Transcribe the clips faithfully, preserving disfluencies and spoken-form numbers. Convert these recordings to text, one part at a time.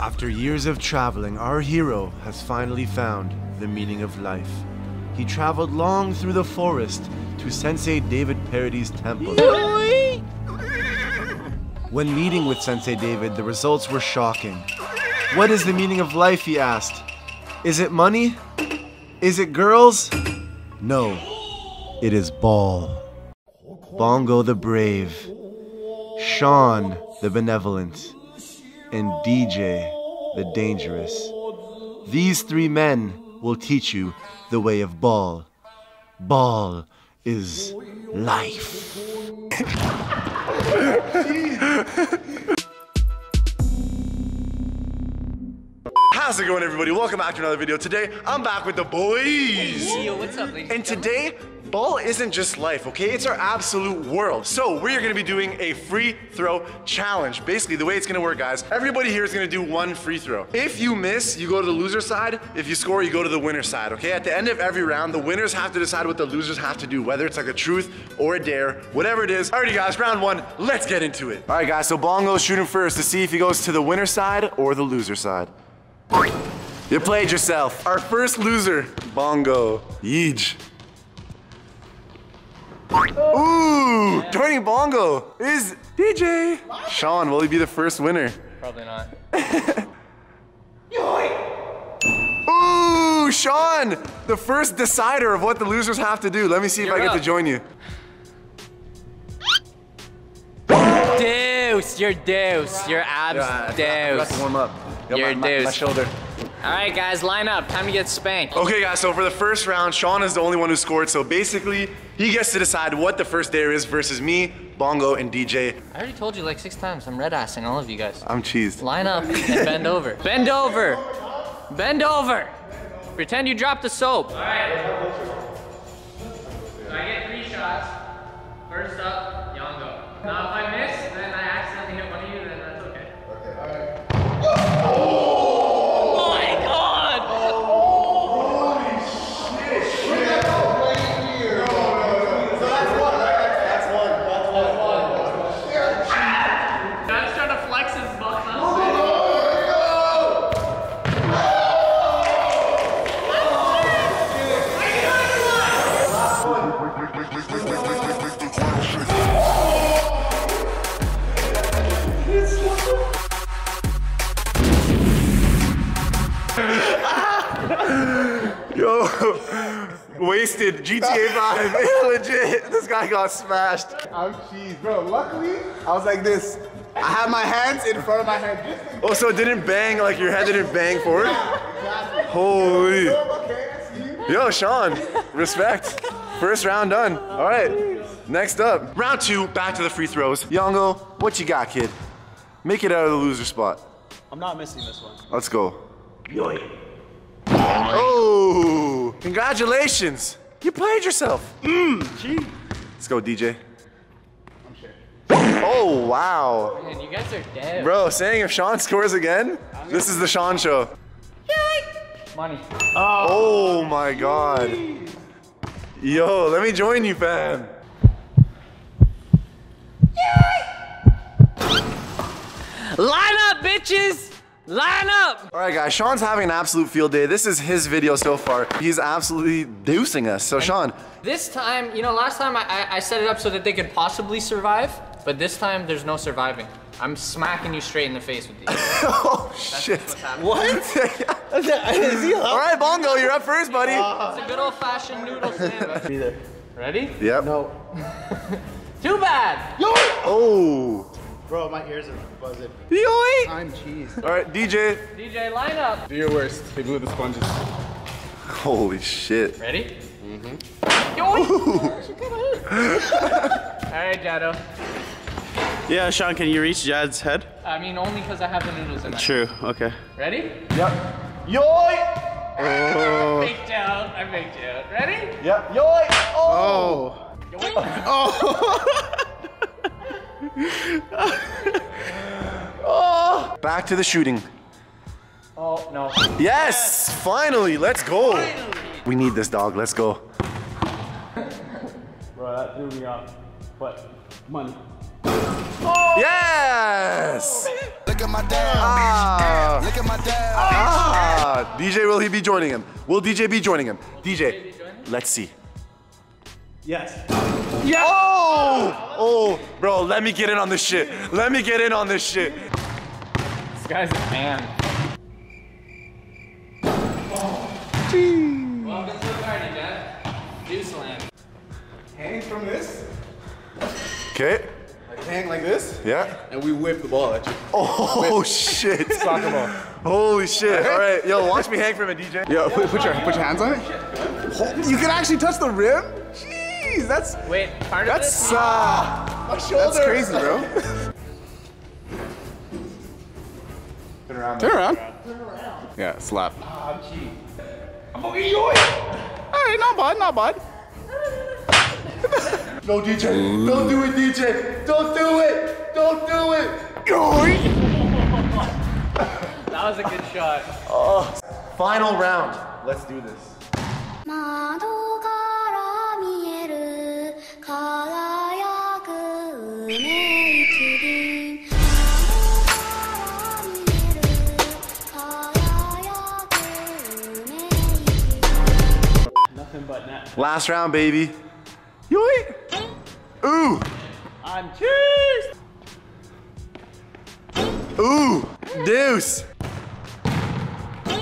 After years of traveling, our hero has finally found the meaning of life. He traveled long through the forest to Sensei David Parody's temple. When meeting with Sensei David, the results were shocking. What is the meaning of life, he asked. Is it money? Is it girls? No, it is ball. Bongo the brave, Sean the benevolent, and D J the dangerous. These three men will teach you the way of ball. Ball is life. How's it going, everybody? Welcome back to another video. Today, I'm back with the boys. Yo, what's up, ladies? And today, ball isn't just life, okay? It's our absolute world. So we're gonna be doing a free throw challenge. Basically, the way it's gonna work, guys, everybody here is gonna do one free throw. If you miss, you go to the loser side. If you score, you go to the winner side, okay? At the end of every round, the winners have to decide what the losers have to do, whether it's like a truth or a dare, whatever it is. Alrighty, guys, round one, let's get into it. All right, guys, so Bongo's shooting first to see if he goes to the winner side or the loser side. You played yourself. Our first loser, Bongo. Yeej. Ooh, yeah. Turning Bongo is D J. What? Sean, will he be the first winner? Probably not. Ooh, Sean, the first decider of what the losers have to do. Let me see You're if I up. get to join you. Deuce, you're deuce. Your abs, yeah, deuce. Let's warm up. Yo, you're my, deuce. My, my shoulder. All right, guys, line up. Time to get spanked. Okay, guys, so for the first round, Sean is the only one who scored, so basically, he gets to decide what the first dare is versus me, Bongo, and D J. I already told you like six times, I'm red-assing all of you guys. I'm cheesed. Line up and bend over. Bend over. Bend over. Pretend you dropped the soap. All right. So I get three shots. First up, y'all go. Now, if I miss, then I accidentally hit one of you, then that's okay. Okay, all right. Oh! Wasted G T A five, legit. This guy got smashed. I'm cheesed, bro. Luckily, I was like this. I had my hands in front of my head. Just oh, so it didn't bang, like your head didn't bang forward? Yeah, exactly. Holy. Yo, Sean, respect. First round done. All right, next up. Round two, back to the free throws. Yongo, what you got, kid? Make it out of the loser spot. I'm not missing this one. Let's go. Yo. Oh, congratulations. You played yourself. Mm. Gee. Let's go, D J. I'm sure. Oh, wow. Man, you guys are dead. Bro, saying if Sean scores again, I'm this is the Sean show. Money. Oh, oh my geez. God. Yo, let me join you, fam. Line up, bitches. Line up! All right, guys, Sean's having an absolute field day. This is his video so far. He's absolutely deucing us. So, Sean. This time, you know, last time I, I set it up so that they could possibly survive, but this time there's no surviving. I'm smacking you straight in the face with these. Oh, that's shit. What? All right, Bongo, you're up first, buddy. Uh, it's a good old-fashioned noodle stand. Either. Ready? Yep. No. Too bad. Yo! Oh. Bro, my ears are buzzing. Yoink! I'm cheesed. All right, D J. D J, line up. Do your worst. They glue the sponges. Holy shit. Ready? Mm-hmm. Yoink! All right, Jado. Yeah, Sean, can you reach Jad's head? I mean, only because I have the noodles in my True, head. Okay. Ready? Yep. Yoink! Oh. I faked out. I faked out. Ready? Yep. Yoink! Oh! Oh! Yoink. Oh. Oh. Back to the shooting. Oh, no. Yes! Yes. Finally, let's go. Finally. We need this dog, let's go. Bro, that threw me off. But, money. Oh. Yes! Look at my dad. Ah. Look at my dad. Ah. D J, will he be joining him? Will D J be joining him? D J, let's see. Yes. Yes. Oh! Oh, bro, let me get in on this shit. Let me get in on this shit. This guy's a man. Welcome to the party, Dad. Do slam. Hang from this. Okay. Like hang like this. Yeah. And we whip the ball at you. Oh whip. Shit! Soccer ball. Holy shit! All right, yo, watch me hang from it, D J. Yo, put, put your put your hands on it. You can actually touch the rim. Jeez, that's. Wait, part of this? That's uh, my shoulder. That's crazy, bro. Turn around. Turn around. Turn around. Yeah, slap. Ah, oh, gee. Oh, hey, not bad, not bad. No, D J, don't do it, D J. Don't do it, don't do it. That was a good shot. Oh. Final round. Let's do this. Last round, baby. Yoink! Ooh! I'm cheese! Ooh! Deuce! Ooh!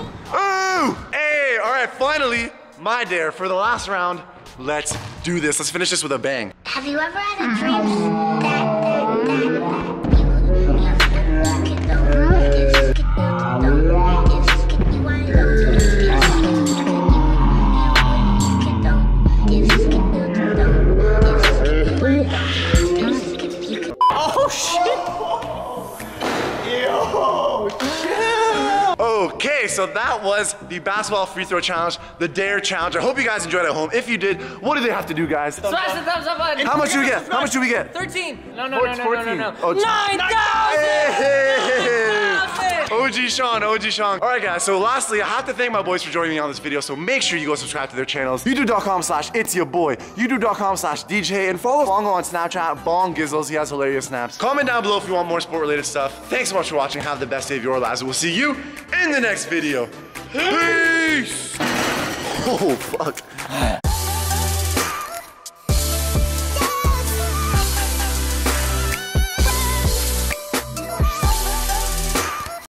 Hey! Alright, finally, my dare for the last round. Let's do this. Let's finish this with a bang. Have you ever had a dream that okay, so that was the basketball free throw challenge, the dare challenge. I hope you guys enjoyed at home. If you did, what do they have to do, guys? Smash the thumbs up button. How much do we get? How much do we get? thirteen. No, no, no, no, no, no, no. nine thousand! Hey! O G Sean, O G Sean. All right, guys, so lastly, I have to thank my boys for joining me on this video, so make sure you go subscribe to their channels. YouTube.com slash it's your boy. YouTube.com slash DJ. And follow Bongo on Snapchat, Bong Gizzles. He has hilarious snaps. Comment down below if you want more sport-related stuff. Thanks so much for watching. Have the best day of your lives. We'll see you in the next video. Peace! Oh, fuck.